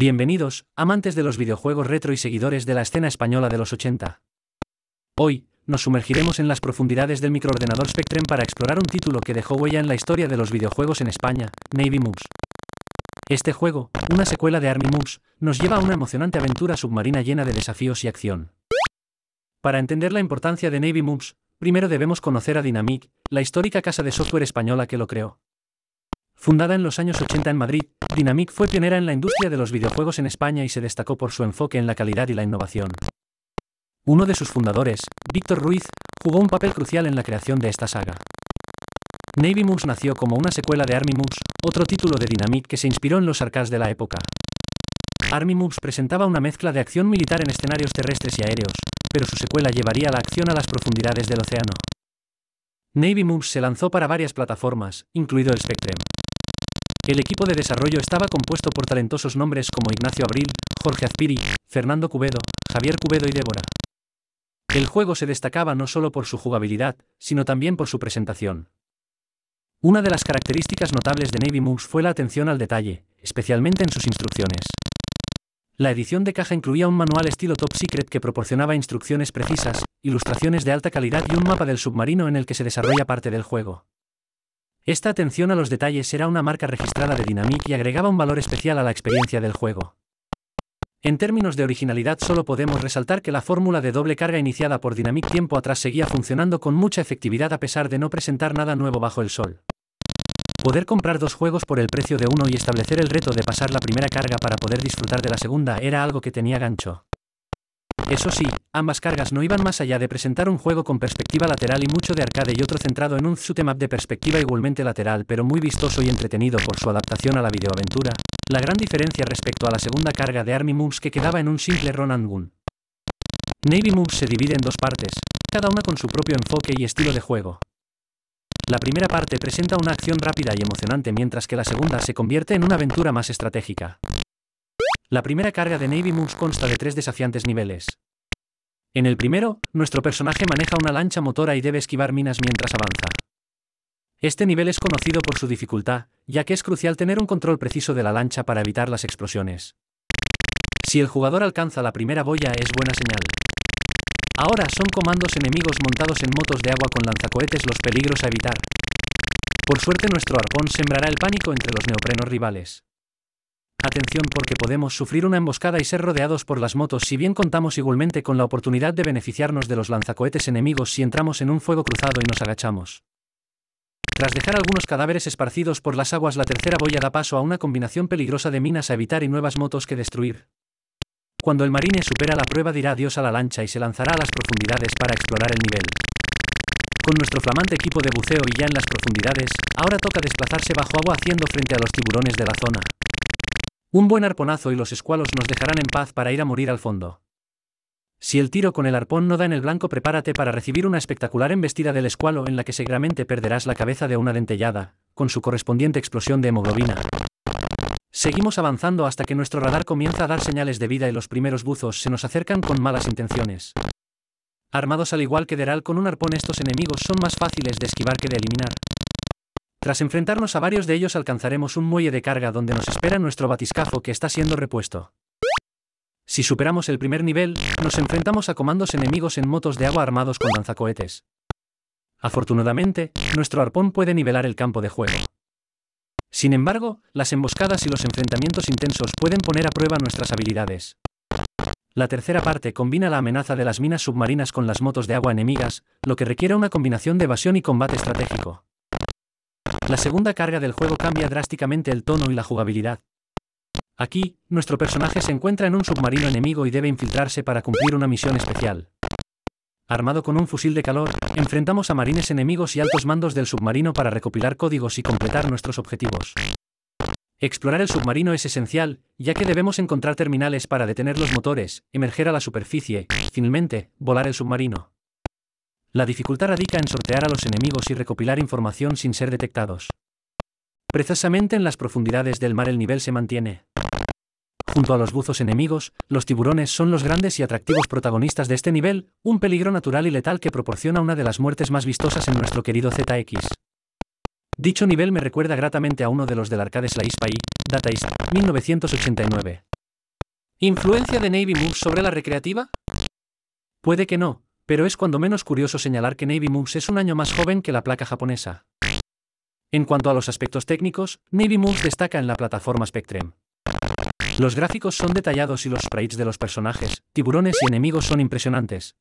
Bienvenidos, amantes de los videojuegos retro y seguidores de la escena española de los 80. Hoy, nos sumergiremos en las profundidades del microordenador Spectrum para explorar un título que dejó huella en la historia de los videojuegos en España, Navy Moves. Este juego, una secuela de Army Moves, nos lleva a una emocionante aventura submarina llena de desafíos y acción. Para entender la importancia de Navy Moves, primero debemos conocer a Dinamic, la histórica casa de software española que lo creó. Fundada en los años 80 en Madrid, Dinamic fue pionera en la industria de los videojuegos en España y se destacó por su enfoque en la calidad y la innovación. Uno de sus fundadores, Víctor Ruiz, jugó un papel crucial en la creación de esta saga. Navy Moves nació como una secuela de Army Moves, otro título de Dinamic que se inspiró en los arcades de la época. Army Moves presentaba una mezcla de acción militar en escenarios terrestres y aéreos, pero su secuela llevaría la acción a las profundidades del océano. Navy Moves se lanzó para varias plataformas, incluido el Spectrum. El equipo de desarrollo estaba compuesto por talentosos nombres como Ignacio Abril, Jorge Azpiri, Fernando Cubedo, Javier Cubedo y Débora. El juego se destacaba no solo por su jugabilidad, sino también por su presentación. Una de las características notables de Navy Moves fue la atención al detalle, especialmente en sus instrucciones. La edición de caja incluía un manual estilo Top Secret que proporcionaba instrucciones precisas, ilustraciones de alta calidad y un mapa del submarino en el que se desarrolla parte del juego. Esta atención a los detalles era una marca registrada de Dinamic y agregaba un valor especial a la experiencia del juego. En términos de originalidad solo podemos resaltar que la fórmula de doble carga iniciada por Dinamic tiempo atrás seguía funcionando con mucha efectividad a pesar de no presentar nada nuevo bajo el sol. Poder comprar dos juegos por el precio de uno y establecer el reto de pasar la primera carga para poder disfrutar de la segunda era algo que tenía gancho. Eso sí, ambas cargas no iban más allá de presentar un juego con perspectiva lateral y mucho de arcade y otro centrado en un shoot'em up de perspectiva igualmente lateral pero muy vistoso y entretenido por su adaptación a la videoaventura, la gran diferencia respecto a la segunda carga de Army Moves que quedaba en un simple run and gun. Navy Moves se divide en dos partes, cada una con su propio enfoque y estilo de juego. La primera parte presenta una acción rápida y emocionante mientras que la segunda se convierte en una aventura más estratégica. La primera carga de Navy Moves consta de tres desafiantes niveles. En el primero, nuestro personaje maneja una lancha motora y debe esquivar minas mientras avanza. Este nivel es conocido por su dificultad, ya que es crucial tener un control preciso de la lancha para evitar las explosiones. Si el jugador alcanza la primera boya es buena señal. Ahora son comandos enemigos montados en motos de agua con lanzacohetes los peligros a evitar. Por suerte nuestro arpón sembrará el pánico entre los neoprenos rivales. Atención porque podemos sufrir una emboscada y ser rodeados por las motos si bien contamos igualmente con la oportunidad de beneficiarnos de los lanzacohetes enemigos si entramos en un fuego cruzado y nos agachamos. Tras dejar algunos cadáveres esparcidos por las aguas la tercera boya da paso a una combinación peligrosa de minas a evitar y nuevas motos que destruir. Cuando el marine supera la prueba dirá adiós a la lancha y se lanzará a las profundidades para explorar el nivel. Con nuestro flamante equipo de buceo y ya en las profundidades, ahora toca desplazarse bajo agua haciendo frente a los tiburones de la zona. Un buen arponazo y los escualos nos dejarán en paz para ir a morir al fondo. Si el tiro con el arpón no da en el blanco prepárate para recibir una espectacular embestida del escualo en la que seguramente perderás la cabeza de una dentellada, con su correspondiente explosión de hemoglobina. Seguimos avanzando hasta que nuestro radar comienza a dar señales de vida y los primeros buzos se nos acercan con malas intenciones. Armados al igual que Deral con un arpón estos enemigos son más fáciles de esquivar que de eliminar. Tras enfrentarnos a varios de ellos alcanzaremos un muelle de carga donde nos espera nuestro batiscafo que está siendo repuesto. Si superamos el primer nivel, nos enfrentamos a comandos enemigos en motos de agua armados con lanzacohetes. Afortunadamente, nuestro arpón puede nivelar el campo de juego. Sin embargo, las emboscadas y los enfrentamientos intensos pueden poner a prueba nuestras habilidades. La tercera parte combina la amenaza de las minas submarinas con las motos de agua enemigas, lo que requiere una combinación de evasión y combate estratégico. La segunda carga del juego cambia drásticamente el tono y la jugabilidad. Aquí, nuestro personaje se encuentra en un submarino enemigo y debe infiltrarse para cumplir una misión especial. Armado con un fusil de calor, enfrentamos a marines enemigos y altos mandos del submarino para recopilar códigos y completar nuestros objetivos. Explorar el submarino es esencial, ya que debemos encontrar terminales para detener los motores, emerger a la superficie, finalmente, volar el submarino. La dificultad radica en sortear a los enemigos y recopilar información sin ser detectados. Precisamente en las profundidades del mar el nivel se mantiene. Junto a los buzos enemigos, los tiburones son los grandes y atractivos protagonistas de este nivel, un peligro natural y letal que proporciona una de las muertes más vistosas en nuestro querido ZX. Dicho nivel me recuerda gratamente a uno de los del arcade Last Ninja, Data East, 1989. ¿Influencia de Navy Moves sobre la recreativa? Puede que no, pero es cuando menos curioso señalar que Navy Moves es un año más joven que la placa japonesa. En cuanto a los aspectos técnicos, Navy Moves destaca en la plataforma Spectrum. Los gráficos son detallados y los sprites de los personajes, tiburones y enemigos son impresionantes.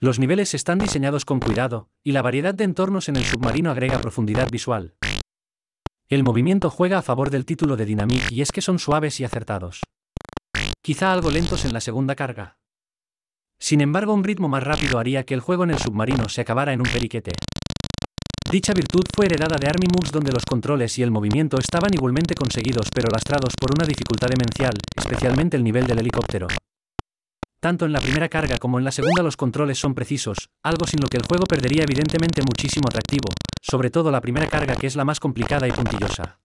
Los niveles están diseñados con cuidado, y la variedad de entornos en el submarino agrega profundidad visual. El movimiento juega a favor del título de Dinamic y es que son suaves y acertados. Quizá algo lentos en la segunda carga. Sin embargo, un ritmo más rápido haría que el juego en el submarino se acabara en un periquete. Dicha virtud fue heredada de Army Moves, donde los controles y el movimiento estaban igualmente conseguidos pero lastrados por una dificultad demencial, especialmente el nivel del helicóptero. Tanto en la primera carga como en la segunda los controles son precisos, algo sin lo que el juego perdería evidentemente muchísimo atractivo, sobre todo la primera carga que es la más complicada y puntillosa.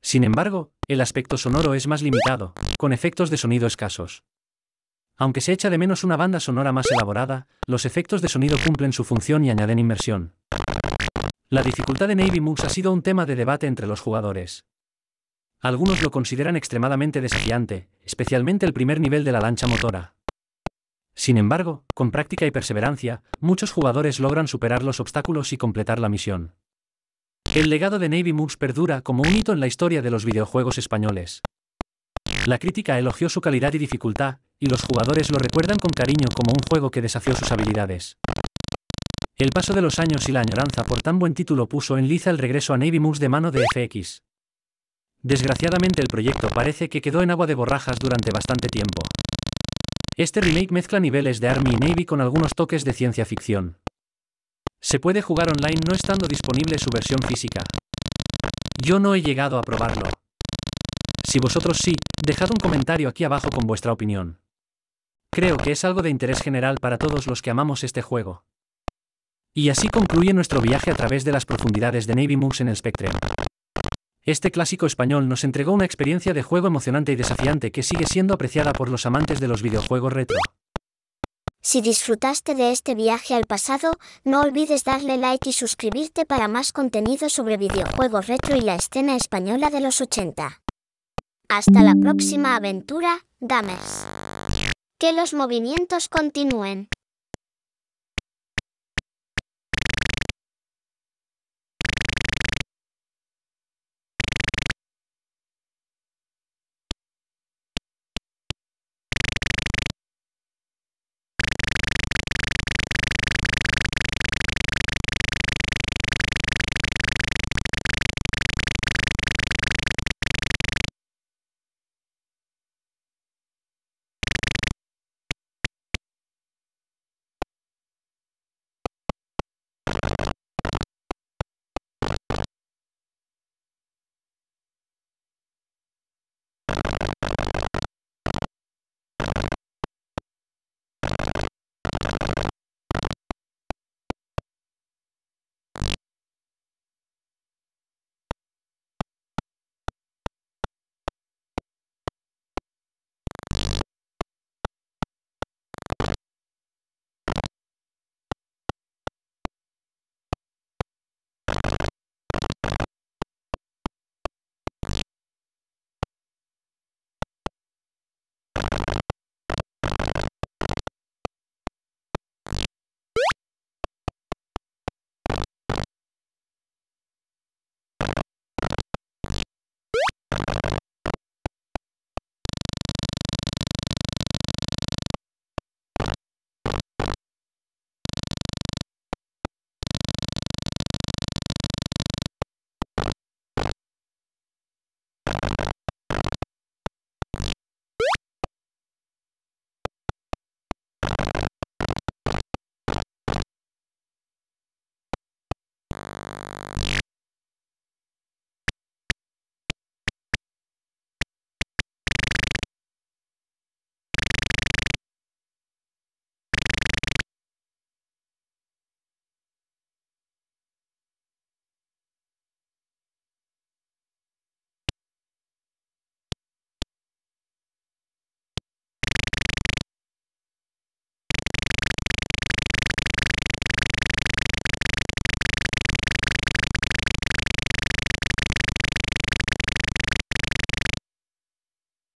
Sin embargo, el aspecto sonoro es más limitado, con efectos de sonido escasos. Aunque se echa de menos una banda sonora más elaborada, los efectos de sonido cumplen su función y añaden inmersión. La dificultad de Navy Moves ha sido un tema de debate entre los jugadores. Algunos lo consideran extremadamente desafiante, especialmente el primer nivel de la lancha motora. Sin embargo, con práctica y perseverancia, muchos jugadores logran superar los obstáculos y completar la misión. El legado de Navy Moves perdura como un hito en la historia de los videojuegos españoles. La crítica elogió su calidad y dificultad, y los jugadores lo recuerdan con cariño como un juego que desafió sus habilidades. El paso de los años y la añoranza por tan buen título puso en liza el regreso a Navy Moves de mano de FX. Desgraciadamente el proyecto parece que quedó en agua de borrajas durante bastante tiempo. Este remake mezcla niveles de Army y Navy con algunos toques de ciencia ficción. Se puede jugar online no estando disponible su versión física. Yo no he llegado a probarlo. Si vosotros sí, dejad un comentario aquí abajo con vuestra opinión. Creo que es algo de interés general para todos los que amamos este juego. Y así concluye nuestro viaje a través de las profundidades de Navy Moves en el Spectrum. Este clásico español nos entregó una experiencia de juego emocionante y desafiante que sigue siendo apreciada por los amantes de los videojuegos retro. Si disfrutaste de este viaje al pasado, no olvides darle like y suscribirte para más contenido sobre videojuegos retro y la escena española de los 80. Hasta la próxima aventura, gamers. Que los movimientos continúen.